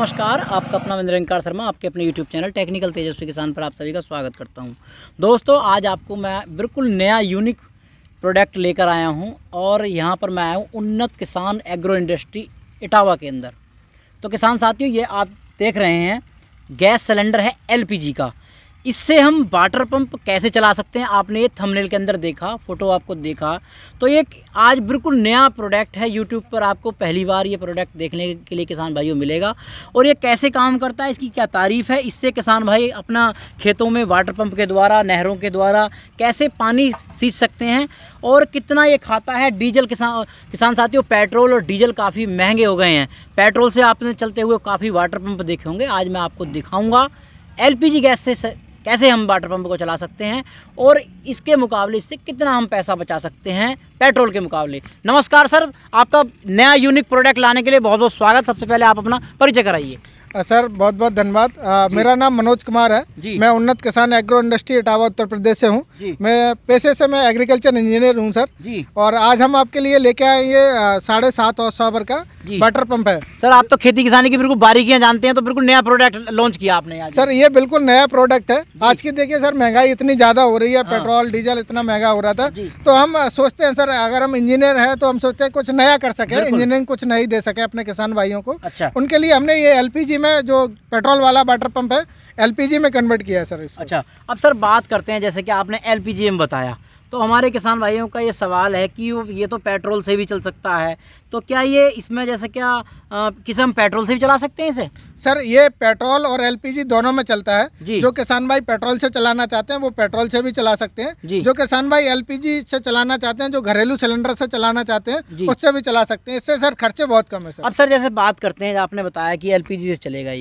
नमस्कार, आपका अपना नरेंद्र अंकार शर्मा आपके अपने YouTube चैनल टेक्निकल तेजस्वी किसान पर आप सभी का स्वागत करता हूं। दोस्तों, आज आपको मैं बिल्कुल नया यूनिक प्रोडक्ट लेकर आया हूं और यहां पर मैं आया हूं उन्नत किसान एग्रो इंडस्ट्री इटावा के अंदर। तो किसान साथियों, ये आप देख रहे हैं गैस सिलेंडर है LPG का। इससे हम वाटर पंप कैसे चला सकते हैं, आपने ये थंबनेल के अंदर देखा, फ़ोटो आपको देखा। तो ये आज बिल्कुल नया प्रोडक्ट है, यूट्यूब पर आपको पहली बार ये प्रोडक्ट देखने के लिए किसान भाइयों मिलेगा। और ये कैसे काम करता है, इसकी क्या तारीफ़ है। इससे किसान भाई अपना खेतों में वाटर पंप के द्वारा, नहरों के द्वारा कैसे पानी सींच सकते हैं और कितना ये खाता है डीजल। किसान साथियों, पेट्रोल और डीजल काफ़ी महंगे हो गए हैं। पेट्रोल से आपने चलते हुए काफ़ी वाटर पंप देखे होंगे। आज मैं आपको दिखाऊँगा LPG गैस से कैसे हम वाटर पंप को चला सकते हैं और इसके मुकाबले इससे कितना हम पैसा बचा सकते हैं पेट्रोल के मुकाबले। नमस्कार सर, आपका नया यूनिक प्रोडक्ट लाने के लिए बहुत बहुत स्वागत। सबसे पहले आप अपना परिचय कराइए। सर बहुत बहुत धन्यवाद। मेरा नाम मनोज कुमार है जी। मैं उन्नत किसान एग्रो इंडस्ट्री इटावा उत्तर प्रदेश से हूँ। मैं पेशे से मैं एग्रीकल्चर इंजीनियर हूँ सर जी। और आज हम आपके लिए लेके आए ये 7.5 horsepower का वाटर पंप है सर। आप तो खेती किसानी की बिल्कुल बारीकियाँ जानते हैं, तो बिल्कुल नया प्रोडक्ट लॉन्च किया आपने आज। सर ये बिल्कुल नया प्रोडक्ट है। आज की देखिए सर, महंगाई इतनी ज़्यादा हो रही है, पेट्रोल डीजल इतना महंगा हो रहा था, तो हम सोचते हैं सर अगर हम इंजीनियर हैं तो हम सोचते हैं कुछ नया कर सके, इंजीनियरिंग कुछ नहीं दे सके अपने किसान भाइयों को। उनके लिए हमने ये LPG में जो पेट्रोल वाला वाटर पंप है LPG में कन्वर्ट किया है सर इसको। अच्छा, अब सर बात करते हैं, जैसे कि आपने LPG में बताया, तो हमारे किसान भाइयों का ये सवाल है कि ये तो पेट्रोल से भी चल सकता है, तो क्या ये इसमें जैसे क्या किसी हम पेट्रोल से भी चला सकते हैं इसे? सर ये पेट्रोल और LPG दोनों में चलता है। जो किसान भाई पेट्रोल से चलाना चाहते हैं वो पेट्रोल से भी चला सकते हैं। जो किसान भाई LPG से चलाना चाहते हैं, जो घरेलू सिलेंडर से चलाना चाहते हैं, उससे भी चला सकते हैं। इससे सर खर्चे बहुत कम है सर। अब सर जैसे बात करते हैं, आपने बताया कि LPG से चलेगा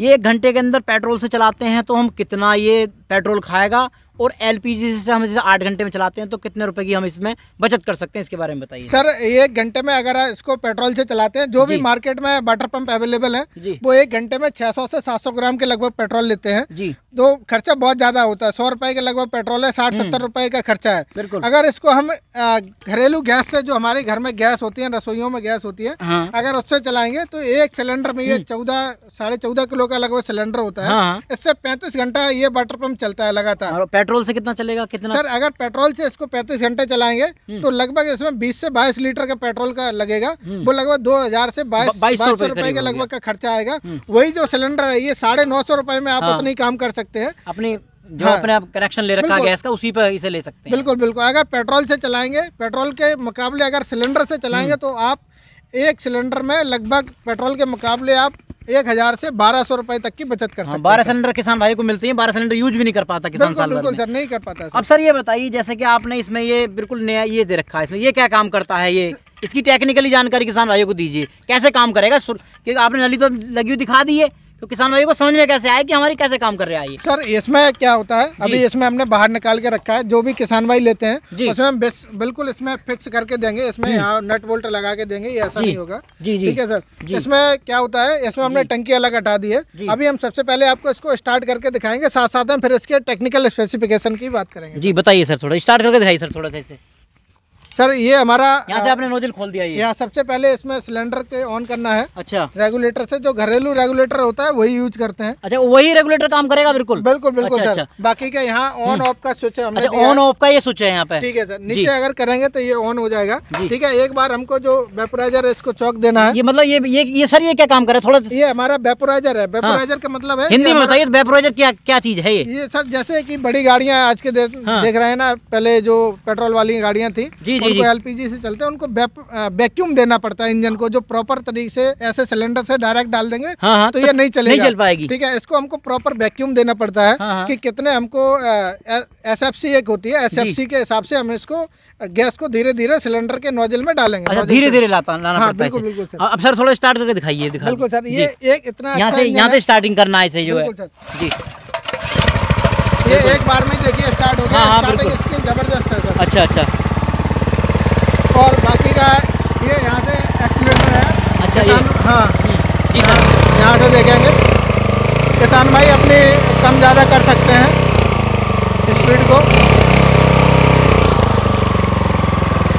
ये 1 घंटे के अंदर पेट्रोल से चलाते हैं तो हम कितना ये पेट्रोल खाएगा, और LPG से हम जैसे 8 घंटे में चलाते हैं तो कितने रुपए की हम इसमें बचत कर सकते हैं, इसके बारे में बताइए। सर 1 घंटे में अगर इसको पेट्रोल से चलाते हैं, जो भी मार्केट में वाटर पंप अवेलेबल है वो 1 घंटे में 600 से 700 ग्राम के लगभग पेट्रोल लेते हैं जी। तो खर्चा बहुत ज्यादा होता है, 100 रुपए के लगभग पेट्रोल है, 60-70 रुपए का खर्चा है। अगर इसको हम घरेलू गैस से, जो हमारे घर में गैस होती है, रसोइयों में गैस होती है, अगर उससे चलाएंगे तो एक सिलेंडर में ये 14-14.5 किलो का लगभग सिलेंडर होता है। इससे 35 घंटा ये वाटर पंप चलता है लगातार। पेट्रोल से कितना चलेगा कितना? सर अगर पेट्रोल से इसको 35 घंटे चलाएंगे तो लगभग इसमें 20 से 22 लीटर का पेट्रोल का लगेगा, वो लगभग 2000 से 2200 रुपए के लगभग का खर्चा आएगा। वही जो सिलेंडर है ये 950 रुपए में आप उतना ही काम कर सकते हैं। अपनी जो अपने आप कनेक्शन ले रखा गैस का, उसी पर इसे ले सकते हैं। बिल्कुल बिल्कुल। अगर पेट्रोल से चलाएंगे, पेट्रोल के मुकाबले अगर सिलेंडर से चलाएंगे तो आप एक सिलेंडर में लगभग पेट्रोल के मुकाबले आप 1000 से 1200 रुपए तक की बचत कर सकते हैं। 12 सिलेंडर किसान भाई को मिलते हैं, 12 सिलेंडर यूज भी नहीं कर पाता किसान साल भर में। बिल्कुल सर, नहीं कर पाता। अब सर ये बताइए, जैसे कि आपने इसमें ये बिल्कुल नया ये दे रखा है, इसमें ये क्या काम करता है, ये इसकी टेक्निकली जानकारी किसान भाइयों को दीजिए, कैसे काम करेगा। क्योंकि आपने नली तो लगी हुई दिखा दी है, तो किसान भाई को समझ में कैसे आए कि हमारी कैसे काम कर रहा है ये। सर इसमें क्या होता है, अभी इसमें हमने बाहर निकाल के रखा है, जो भी किसान भाई लेते हैं उसमें हम बिल्कुल इसमें फिक्स करके देंगे, इसमें यहाँ नट बोल्ट लगा के देंगे, ये ऐसा नहीं होगा। ठीक है सर। इसमें क्या होता है, इसमें हमने टंकी अलग हटा दी है। अभी हम सबसे पहले आपको इसको स्टार्ट करके दिखाएंगे, साथ साथ हम फिर इसके टेक्निकल स्पेसिफिकेशन की बात करेंगे जी। बताइए सर, थोड़ा स्टार्ट करके दिखाइए सर, थोड़ा सा। सर ये हमारा यहाँ से आपने नोजल खोल दिया है। यहाँ सबसे पहले इसमें सिलेंडर पे ऑन करना है। अच्छा, रेगुलेटर से, जो घरेलू रेगुलेटर होता है वही यूज करते हैं। अच्छा, वही रेगुलेटर काम करेगा। बिल्कुल बिल्कुल बिल्कुल। अच्छा, सर अच्छा। बाकी का यहाँ ऑन ऑफ का स्विच है। अच्छा, ऑन ऑफ का ये स्विच है यहाँ पे। ठीक है सर। नीचे अगर करेंगे तो ये ऑन हो जाएगा। ठीक है। एक बार हमको जो वेपोराइजर है इसको चौक देना है। ये मतलब ये सर ये क्या काम करे, थोड़ा ये हमारा वेपोराइजर है। वेपोराइजर का मतलब है, हिंदी में बताइए वेपोराइजर क्या चीज है ये। सर जैसे की बड़ी गाड़ियाँ आज के देख रहे हैं ना, पहले जो पेट्रोल वाली गाड़ियाँ थी उनको LPG से चलते हैं, उनको वैक्यूम देना पड़ता है इंजन को। जो प्रॉपर तरीके से ऐसे सिलेंडर से डायरेक्ट डाल देंगे तो ये नहीं चलेगा, नहीं चल पाएगी। ठीक है। इसको हमको प्रॉपर वैक्यूम देना पड़ता है कि कितने हमको SFC एक होती है, SFC के हिसाब से हम इसको गैस को धीरे धीरे सिलेंडर के नोजल में डालेंगे, धीरे धीरे लाना पड़ता है। अब सर थोड़ा स्टार्ट करके दिखाइए। बिल्कुल सर, ये एक इतना यहाँ से स्टार्टिंग करना है सही जी। ये एक बार में देखिए स्टार्ट हो गया, जबरदस्त है। अच्छा अच्छा। और बाकी का ये यहाँ से एक्सीटर है। अच्छा ये हाँ ठीक है। यहाँ से देखेंगे किसान भाई अपनी कम ज़्यादा कर सकते हैं स्पीड को।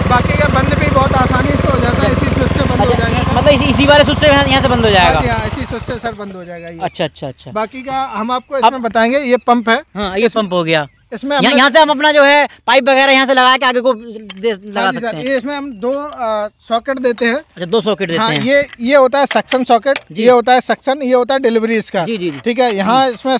बाकी का बंद भी बहुत आसानी से हो जाता है, इसी स्विच से बंद हो जाएगा। मतलब इसी वाले स्विच से यहाँ से बंद हो जाएगा। इसी प्रोसेस से सर बंद हो जाएगा ये। अच्छा अच्छा अच्छा, बाकी का हम आपको इसमें बताएंगे। ये पंप है, हाँ ये पंप हो गया। इसमें यहाँ से हम अपना जो है पाइप वगैरह यहाँ से लगा के आगे को लगा सकते हैं। ये इसमें हम दो सॉकेट देते हैं। अच्छा, दो सॉकेट देते हैं। ये होता है सक्शन सॉकेट, ये होता है सक्शन, ये होता है डिलीवरी इसका। जी जी ठीक है। यहाँ इसमें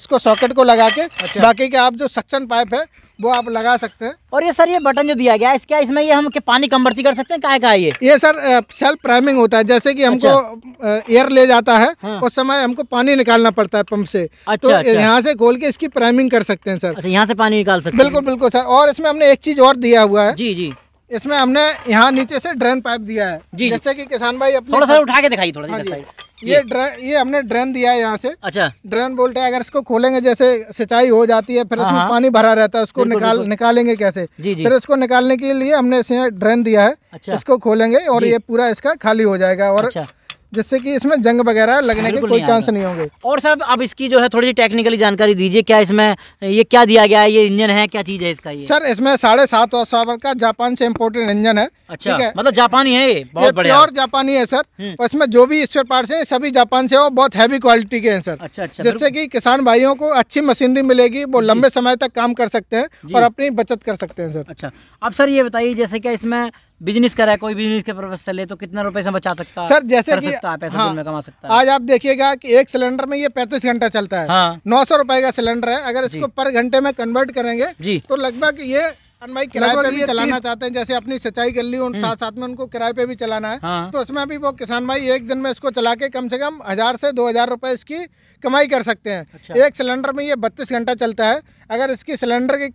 इसको सॉकेट को लगा के बाकी के आप जो सक्शन पाइप है वो आप लगा सकते हैं। और ये सर ये बटन जो दिया गया है इसका, इसमें ये हम पानी कम भर्ती कर सकते हैं क्या क्या? ये सर सेल्फ प्राइमिंग होता है, जैसे कि हमको एयर ले जाता है हाँ। उस समय हमको पानी निकालना पड़ता है पंप से। अच्छा, तो अच्छा। यहाँ से खोल के इसकी प्राइमिंग कर सकते हैं सर। अच्छा, यहाँ से पानी निकाल सकते हैं। बिल्कुल बिल्कुल सर। और इसमें हमने एक चीज और दिया हुआ है। जी जी। इसमें हमने यहाँ नीचे से ड्रेन पाइप दिया है, जैसे की किसान भाई थोड़ा सा उठा के दिखाई थोड़ा सा। ये हमने ड्रेन दिया है यहाँ से। अच्छा, ड्रेन बोलते हैं। अगर इसको खोलेंगे जैसे सिंचाई हो जाती है, फिर इसमें पानी भरा रहता है, उसको निकालेंगे कैसे? जी जी। फिर इसको निकालने के लिए हमने इसमें ड्रेन दिया है। अच्छा। इसको खोलेंगे और ये पूरा इसका खाली हो जाएगा, और अच्छा। जिससे कि इसमें जंग वगैरह लगने के कोई चांस नहीं होंगे। और सर अब इसकी जो है थोड़ी सी टेक्निकली जानकारी दीजिए, क्या इसमें ये क्या दिया गया है, ये इंजन है, क्या चीज है इसका? ये सर इसमें 7.5 हॉर्स पावर का जापान से इम्पोर्टेड इंजन है। अच्छा, ठीक है, मतलब जापानी है ये, बहुत बढ़िया और जापानी है सर। और इसमें जो भी स्पेयर पार्ट्स हैं सभी जापान से और बहुत हैवी क्वालिटी के हैं सर। अच्छा अच्छा। जिससे की किसान भाइयों को अच्छी मशीनरी मिलेगी, वो लंबे समय तक काम कर सकते हैं और अपनी बचत कर सकते हैं सर। अच्छा, अब सर ये बताइए जैसे क्या इसमें बिजनेस करा है कोई, बिजनेस के पर्पज से ले तो कितना रुपए से बचा सकता है सर? जैसे कि पैसा हाँ, दिन में कमा सकता है। आज आप देखिएगा कि एक सिलेंडर में ये 35 घंटा चलता है हाँ। 900 रुपए का सिलेंडर है। अगर इसको पर घंटे में कन्वर्ट करेंगे तो लगभग ये भाई किराए पे भी चलाना चाहते हैं, जैसे अपनी सिंचाई कर ली उन साथ साथ में उनको किराए पे भी चलाना है हाँ। तो उसमें भी वो किसान भाई एक दिन में इसको चला के कम से कम 1000 से 2000 रुपए इसकी कमाई कर सकते हैं। अच्छा। एक सिलेंडर में ये 32 घंटा चलता है। अगर इसकी सिलेंडर की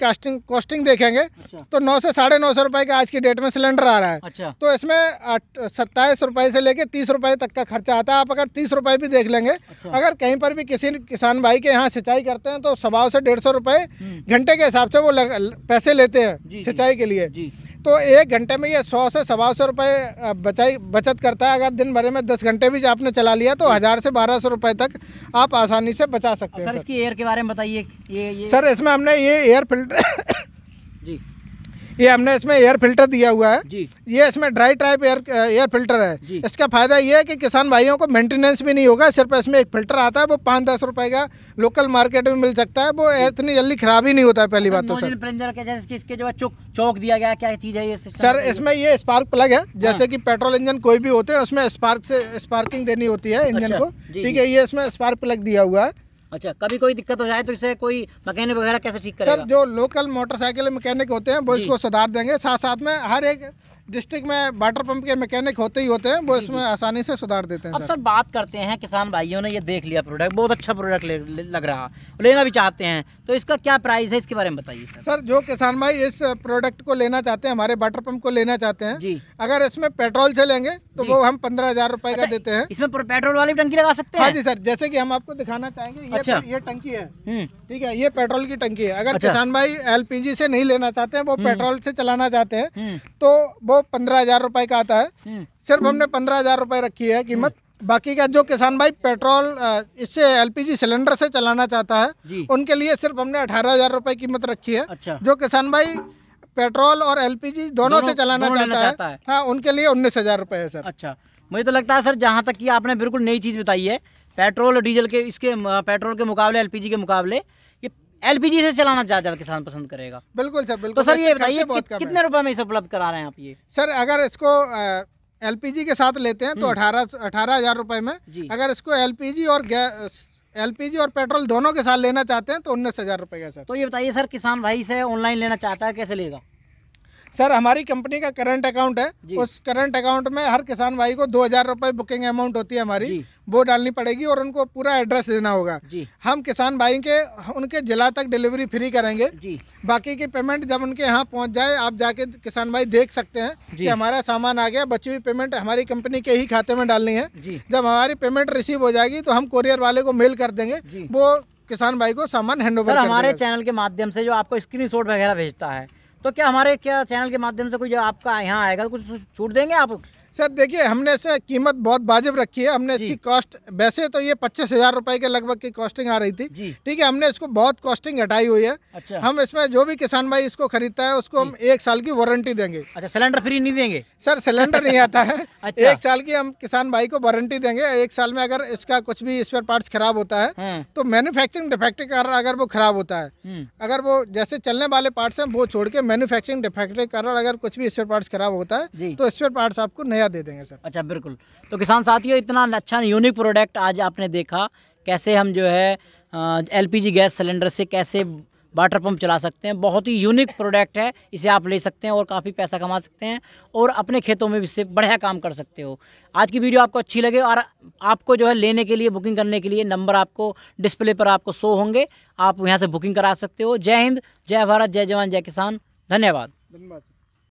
कॉस्टिंग देखेंगे अच्छा। तो 900 से 950 रुपए का आज की डेट में सिलेंडर आ रहा है। अच्छा। तो इसमें 27 रुपए से लेके 30 रुपए तक का खर्चा आता है। आप अगर 30 रुपए भी देख लेंगे, अगर कहीं पर भी किसी किसान भाई के यहाँ सिंचाई करते हैं तो 125 से 150 रुपए घंटे के हिसाब से वो पैसे लेते हैं सिंचाई के लिए। तो एक घंटे में ये 100 से 125 रुपए बचत करता है। अगर दिन भर में 10 घंटे भी आपने चला लिया तो 1000 से 1200 रुपए तक आप आसानी से बचा सकते हैं। सर इसकी एयर के बारे में बताइए। ये सर इसमें हमने ये एयर फिल्टर जी, ये हमने इसमें एयर फिल्टर दिया हुआ है जी। ये इसमें ड्राई टाइप एयर फिल्टर है। इसका फायदा ये है कि किसान भाइयों को मेंटेनेंस भी नहीं होगा, सिर्फ इसमें एक फिल्टर आता है, वो 5-10 रुपए का लोकल मार्केट में मिल सकता है, वो इतनी जल्दी खराब ही नहीं होता है। पहली बात तो सर चौक दिया गया क्या चीज है ये सर? इसमें ये स्पार्क प्लग है, जैसे की पेट्रोल इंजन कोई भी होते हैं उसमें स्पार्क से स्पार्किंग देनी होती है इंजन को, ठीक है? ये इसमें स्पार्क प्लग दिया हुआ है। अच्छा, कभी कोई दिक्कत हो जाए तो इसे कोई मैकेनिक वगैरह कैसे ठीक करेगा? सर जो लोकल मोटरसाइकिल मैकेनिक होते हैं वो इसको सुधार देंगे, साथ साथ में हर एक डिस्ट्रिक्ट में वाटर पंप के मैकेनिक होते ही होते हैं, वो इसमें आसानी से सुधार देते हैं। अब सर बात करते हैं, किसान भाइयों ने ये देख लिया प्रोडक्ट, बहुत अच्छा प्रोडक्ट लग रहा, लेना भी चाहते हैं, तो इसका क्या प्राइस है, इसके बारे में बताइए सर। सर जो किसान भाई इस प्रोडक्ट को लेना चाहते हैं, हमारे वाटर पंप को लेना चाहते हैं, अगर इसमें पेट्रोल से लेंगे तो वो हम 15,000 रुपए का देते हैं। इसमें पेट्रोल वाली टंकी लगा सकते हैं? हाँ जी सर, जैसे की हम आपको दिखाना चाहेंगे, ये टंकी है, ठीक है, ये पेट्रोल की टंकी है। अगर किसान भाई LPG से नहीं लेना चाहते हैं, वो पेट्रोल से चलाना चाहते हैं, तो 15,000 रुपए का आता है। सिर्फ हमने 15,000 रुपए रखी है कीमत। बाकी का जो किसान भाई पेट्रोल इससे LPG सिलेंडर से चलाना चाहता है, उनके लिए सिर्फ हमने 18,000 रुपए कीमत रखी है। अच्छा। जो किसान भाई पेट्रोल और LPG दोनों से चलाना चाहता है हाँ, उनके लिए 19,000 रुपए है सर। अच्छा, मुझे तो लगता है सर जहाँ तक कि आपने बिल्कुल नई चीज बताई है, पेट्रोल और डीजल के, इसके पेट्रोल के मुकाबले LPG के मुकाबले LPG से चलाना ज्यादा किसान पसंद करेगा। बिल्कुल सर, बिल्कुल। तो सर ये बताइए कितने रुपए में इसे उपलब्ध करा रहे हैं आप ये? सर अगर इसको LPG के साथ लेते हैं तो 18,000 रुपए में, अगर इसको LPG और पेट्रोल दोनों के साथ लेना चाहते हैं तो 19,000 रुपए का सर। तो ये बताइए सर किसान भाई से ऑनलाइन लेना चाहता है, कैसे लेगा? सर हमारी कंपनी का करंट अकाउंट है, उस करंट अकाउंट में हर किसान भाई को 2000 रुपए बुकिंग अमाउंट होती है हमारी, वो डालनी पड़ेगी और उनको पूरा एड्रेस देना होगा। हम किसान भाई के उनके जिला तक डिलीवरी फ्री करेंगे जी। बाकी की पेमेंट जब उनके यहाँ पहुँच जाए, आप जाके किसान भाई देख सकते हैं कि हमारा सामान आ गया। बची हुई पेमेंट हमारी कंपनी के ही खाते में डालनी है। जब हमारी पेमेंट रिसीव हो जाएगी तो हम कोरियर वाले को मेल कर देंगे, वो किसान भाई को सामान हैंडओवर कर देंगे। हमारे चैनल के माध्यम से जो आपको स्क्रीनशॉट वगैरह भेजता है, तो क्या हमारे क्या चैनल के माध्यम से कोई जो आपका यहाँ आएगा कुछ छूट देंगे आप? सर देखिए, हमने इसे कीमत बहुत वाजिब रखी है। हमने इसकी कॉस्ट, वैसे तो ये 25,000 रुपये के लगभग की कॉस्टिंग आ रही थी, ठीक है, हमने इसको बहुत कॉस्टिंग हटाई हुई है। अच्छा। हम इसमें जो भी किसान भाई इसको खरीदता है उसको हम 1 साल की वारंटी देंगे। अच्छा, सिलेंडर फ्री नहीं देंगे सर, सिलेंडर नहीं आता है। अच्छा। 1 साल की हम किसान भाई को वारंटी देंगे। 1 साल में अगर इसका कुछ भी स्पेयर पार्ट्स खराब होता है तो मैन्युफैक्चरिंग डिफेक्ट के कारण अगर वो खराब होता है, अगर वो जैसे चलने वाले पार्ट्स हैं वो छोड़ के मैन्युफैक्चरिंग डिफेक्ट के कारण अगर कुछ भी स्पेयर पार्ट्स खराब होता है तो स्पेयर पार्ट्स आपको नया दे देंगे सर। अच्छा, बिल्कुल। तो किसान साथियों, इतना अच्छा यूनिक प्रोडक्ट आज आपने देखा, कैसे हम जो है LPG गैस सिलेंडर से कैसे वाटर पंप चला सकते हैं। बहुत ही यूनिक प्रोडक्ट है, इसे आप ले सकते हैं और काफ़ी पैसा कमा सकते हैं और अपने खेतों में भी इससे बढ़िया काम कर सकते हो। आज की वीडियो आपको अच्छी लगे और आपको जो है लेने के लिए, बुकिंग करने के लिए नंबर आपको डिस्प्ले पर आपको शो होंगे, आप यहाँ से बुकिंग करा सकते हो। जय हिंद, जय भारत, जय जवान, जय किसान। धन्यवाद।